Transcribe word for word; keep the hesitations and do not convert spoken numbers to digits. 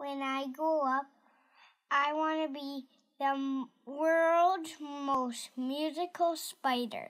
when I grow up, I want to be the world's most musical spider.